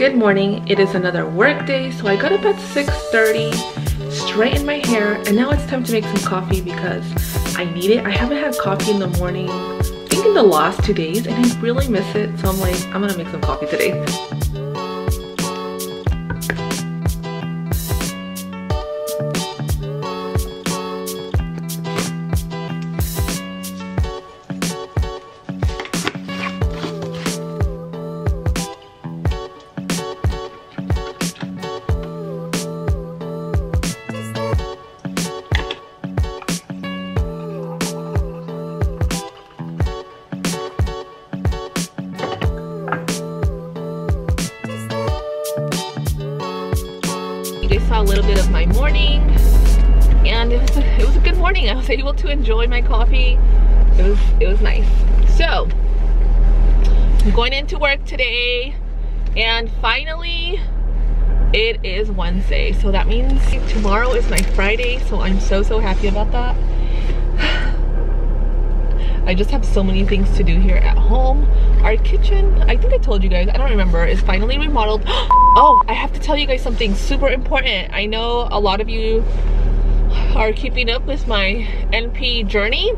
Good morning. It is another work day, so I got up at 6:30, straightened my hair, and now it's time to make some coffee because I need it. I haven't had coffee in the morning, I think in the last 2 days, and I really miss it, so I'm like, I'm gonna make some coffee today. A little bit of my morning, and it was a good morning. I was able to enjoy my coffee. It was nice. So I'm going into work today, and finally it is Wednesday, so that means tomorrow is my Friday, so I'm so happy about that. I just have so many things to do here at home. Our kitchen, I think I told you guys, I don't remember, is finally remodeled. Oh, I have to tell you guys something super important. I know a lot of you are keeping up with my NP journey,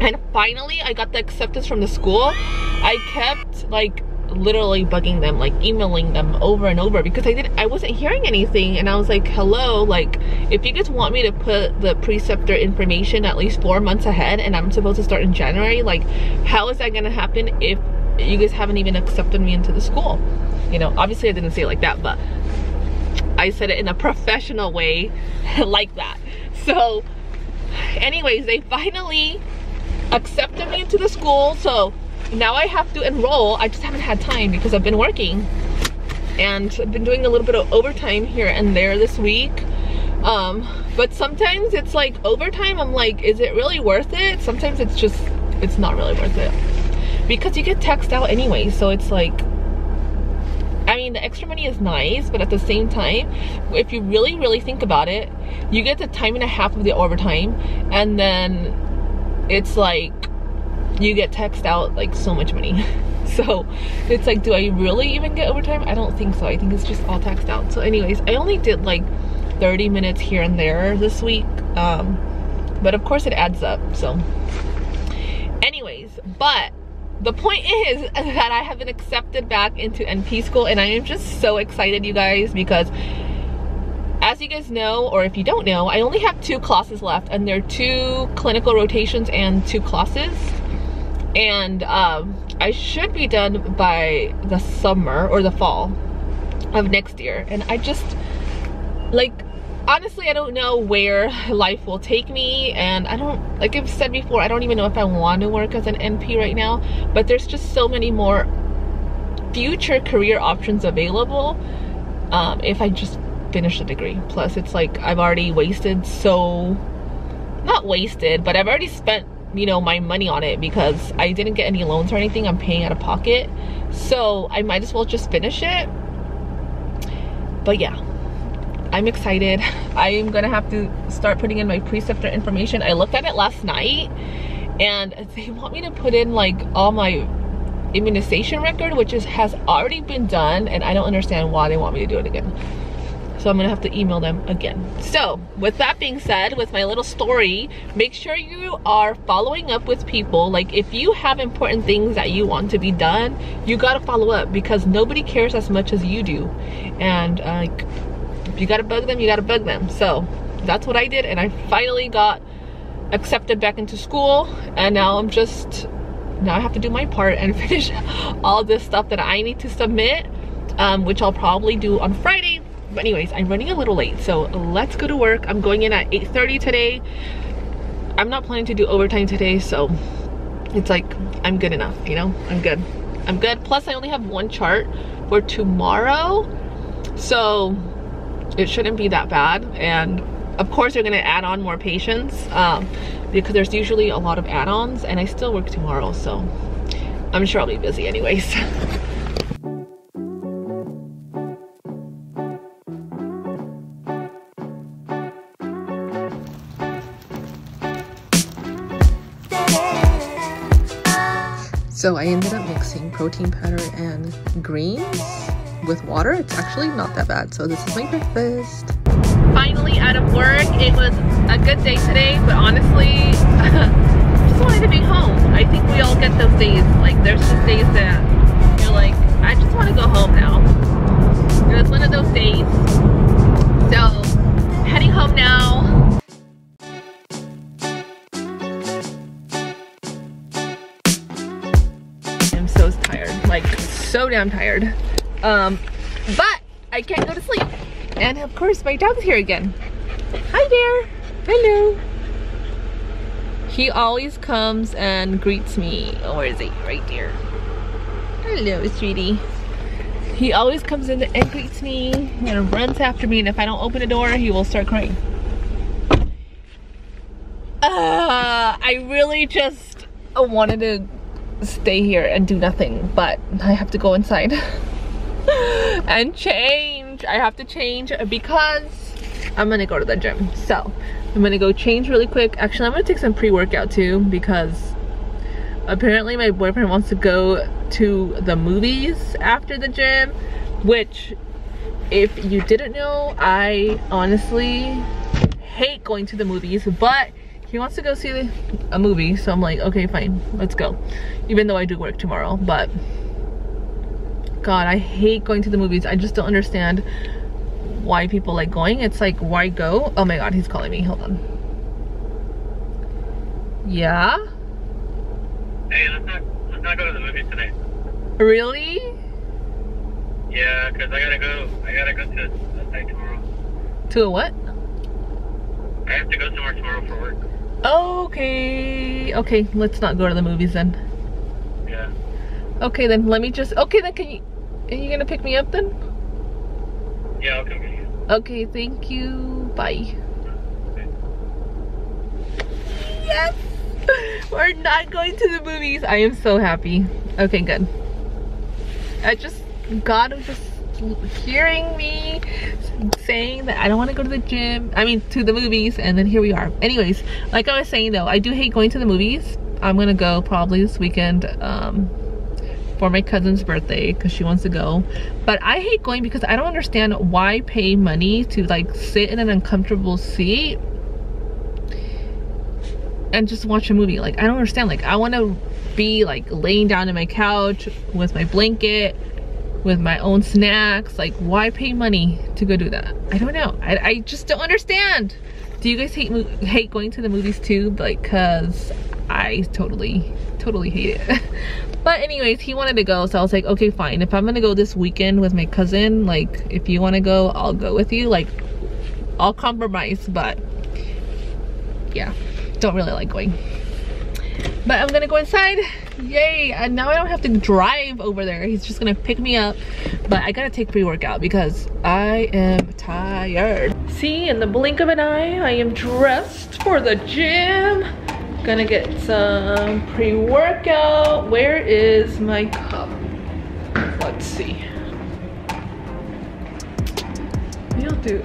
and finally I got the acceptance from the school. I kept like literally bugging them, like emailing them over and over, because I wasn't hearing anything, and I was like, hello, like if you guys want me to put the preceptor information at least 4 months ahead, and I'm supposed to start in January, like how is that gonna happen if you guys haven't even accepted me into the school? You know, obviously I didn't say it like that, but I said it in a professional way like that. So anyways, they finally accepted me into the school, so now I have to enroll. I just haven't had time because I've been working, and I've been doing a little bit of overtime here and there this week, but sometimes it's like overtime, I'm like, is it really worth it? Sometimes it's just, it's not really worth it because you get taxed out anyway. So it's like, I mean, the extra money is nice, but at the same time, if you really think about it, you get the time and a half of the overtime, and then it's like you get taxed out like so much money. So it's like, do I really even get overtime? I don't think so. I think it's just all taxed out. So anyways, I only did like 30 minutes here and there this week, but of course it adds up. So anyways, but the point is that I have been accepted back into NP school, and I am just so excited, you guys, because as you guys know, or if you don't know, I only have 2 classes left, and there are 2 clinical rotations and 2 classes. And I should be done by the summer or the fall of next year. And I just, like, honestly, I don't know where life will take me. And I don't, like I've said before, I don't even know if I want to work as an NP right now. But there's just so many more future career options available if I just finish the degree. Plus, it's like I've already wasted so, not wasted, but I've already spent, you know, my money on it because I didn't get any loans or anything. I'm paying out of pocket, so I might as well just finish it. But yeah, I'm excited. I am gonna have to start putting in my preceptor information. I looked at it last night, and they want me to put in like all my immunization record, which has already been done, and I don't understand why they want me to do it again. So I'm gonna have to email them again. So with that being said, with my little story, make sure you are following up with people. Like if you have important things that you want to be done, you gotta follow up because nobody cares as much as you do. And if you gotta bug them, you gotta bug them. So that's what I did, and I finally got accepted back into school, and now I'm just, now I have to do my part and finish all this stuff that I need to submit, which I'll probably do on Friday. But anyways, I'm running a little late, so let's go to work. I'm going in at 8:30 today. I'm not planning to do overtime today, so it's like I'm good enough, you know? I'm good. Plus, I only have 1 chart for tomorrow, so it shouldn't be that bad. And of course, they're gonna add on more patients because there's usually a lot of add-ons, and I still work tomorrow, so I'm sure I'll be busy anyways. So I ended up mixing protein powder and greens with water, it's actually not that bad. So this is my breakfast. Finally out of work. It was a good day today, but honestly, just wanted to be home. I think we all get those days. Like, there's just days that you're like, I just want to go home now. It was one of those days. So, heading home now. So damn tired, but I can't go to sleep, and of course my dog's here again. Hi there. Hello. He always comes and greets me. Oh, where is he? Right there. Hello, sweetie. He always comes in and greets me and runs after me, and if I don't open the door he will start crying. I really just wanted to stay here and do nothing, but I have to go inside and change. I have to change because I'm gonna go to the gym, so I'm gonna go change really quick. Actually, I'm gonna take some pre-workout too, because apparently my boyfriend wants to go to the movies after the gym, which, if you didn't know, I honestly hate going to the movies, but he wants to go see a movie, so I'm like, okay, fine, let's go. Even though I do work tomorrow, but God, I hate going to the movies. I just don't understand why people like going. It's like, why go? Oh my God, he's calling me. Hold on. Yeah? Hey, let's not go to the movies today. Really? Yeah, because I gotta go to a site tomorrow. To a what? I have to go somewhere tomorrow for work. Okay, okay, let's not go to the movies then. Yeah. Okay then, let me just, okay then, are you gonna pick me up then? Yeah, I'll come get you. Okay, thank you, bye. Okay. Yes! We're not going to the movies. I am so happy. Okay, good. I just, God was just hearing me saying that I don't want to go to the gym, I mean to the movies, and then here we are. Anyways, like I was saying though, I do hate going to the movies. I'm gonna go probably this weekend for my cousin's birthday because she wants to go, but I hate going because I don't understand why pay money to like sit in an uncomfortable seat and just watch a movie. Like, I don't understand. Like, I want to be like laying down in my couch with my blanket, with my own snacks. Like, why pay money to go do that? I don't know. I just don't understand. Do you guys hate going to the movies too? Like, cause I totally hate it. But anyways, he wanted to go, so I was like, okay, fine. If I'm gonna go this weekend with my cousin, like, if you wanna go, I'll go with you. Like, I'll compromise, but yeah, don't really like going. But I'm gonna go inside, yay! And now I don't have to drive over there. He's just gonna pick me up, but I gotta take pre-workout because I am tired. See, in the blink of an eye, I am dressed for the gym. Gonna get some pre-workout. Where is my cup? Let's see. We'll do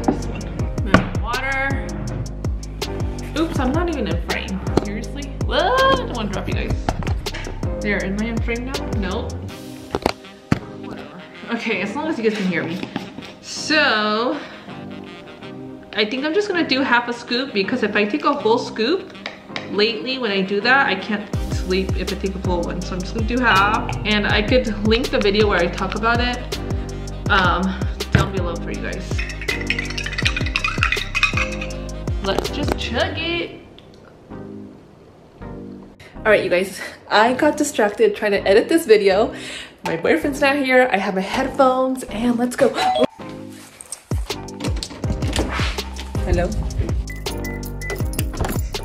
this one. My water. Oops, I'm not even in frame. Seriously? Whoa, I don't want to drop you guys. There, am I in frame now? No. Whatever. Okay, as long as you guys can hear me. So, I think I'm just going to do half a scoop because if I take a full scoop, lately when I do that, I can't sleep if I take a full one. So I'm just going to do half. And I could link the video where I talk about it down below for you guys. Let's just chug it. All right, you guys, I got distracted trying to edit this video. My boyfriend's not here. I have my headphones and let's go. Hello.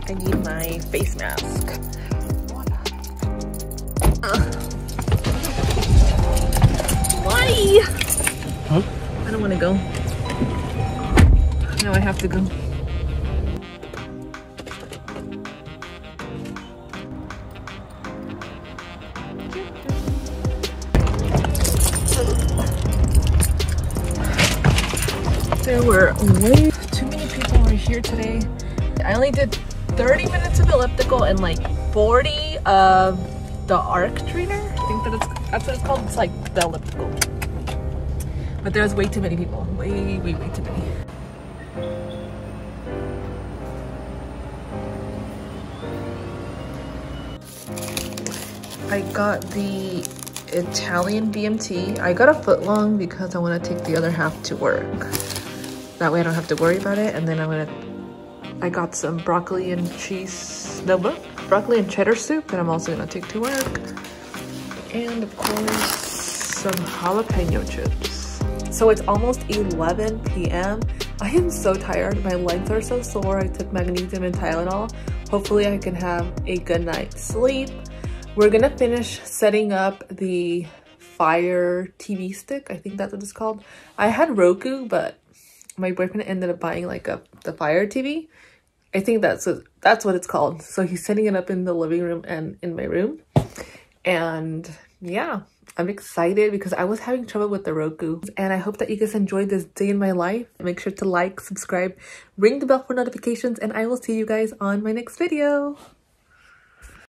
I need my face mask. Why? Huh? I don't want to go. No, I have to go. There were way too many people were here today. I only did 30 minutes of elliptical and like 40 of the arc trainer. I think that it's That's what it's called. It's like the elliptical. But there's way too many people. Way too many. I got the Italian BMT. I got a foot long because I want to take the other half to work. That way I don't have to worry about it. And then I got some broccoli and cheese, broccoli and cheddar soup that I'm also gonna take to work. And of course, some jalapeno chips. So it's almost 11 p.m. I am so tired, my legs are so sore. I took magnesium and Tylenol. Hopefully I can have a good night's sleep. We're gonna finish setting up the Fire TV stick. I think that's what it's called. I had Roku, but my boyfriend ended up buying like the Fire TV. I think that's what it's called. So he's setting it up in the living room and in my room. And yeah, I'm excited because I was having trouble with the Roku. And I hope that you guys enjoyed this day in my life. Make sure to like, subscribe, ring the bell for notifications, and I will see you guys on my next video.